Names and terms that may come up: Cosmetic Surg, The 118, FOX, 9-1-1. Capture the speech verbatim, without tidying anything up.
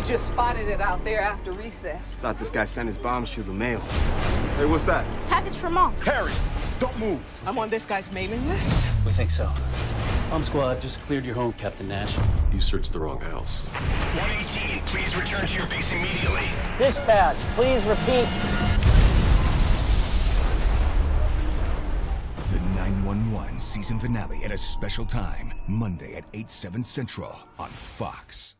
We just spotted it out there after recess. Thought this guy sent his bombs through the mail. Hey, what's that? Package from Mom. Harry, don't move. I'm on this guy's mailing list. We think so. Bomb squad just cleared your home, Captain Nash. You searched the wrong house. one eighteen, please return to your base immediately. Dispatch, please repeat. The nine one one season finale at a special time, Monday at eight, seven Central on Fox.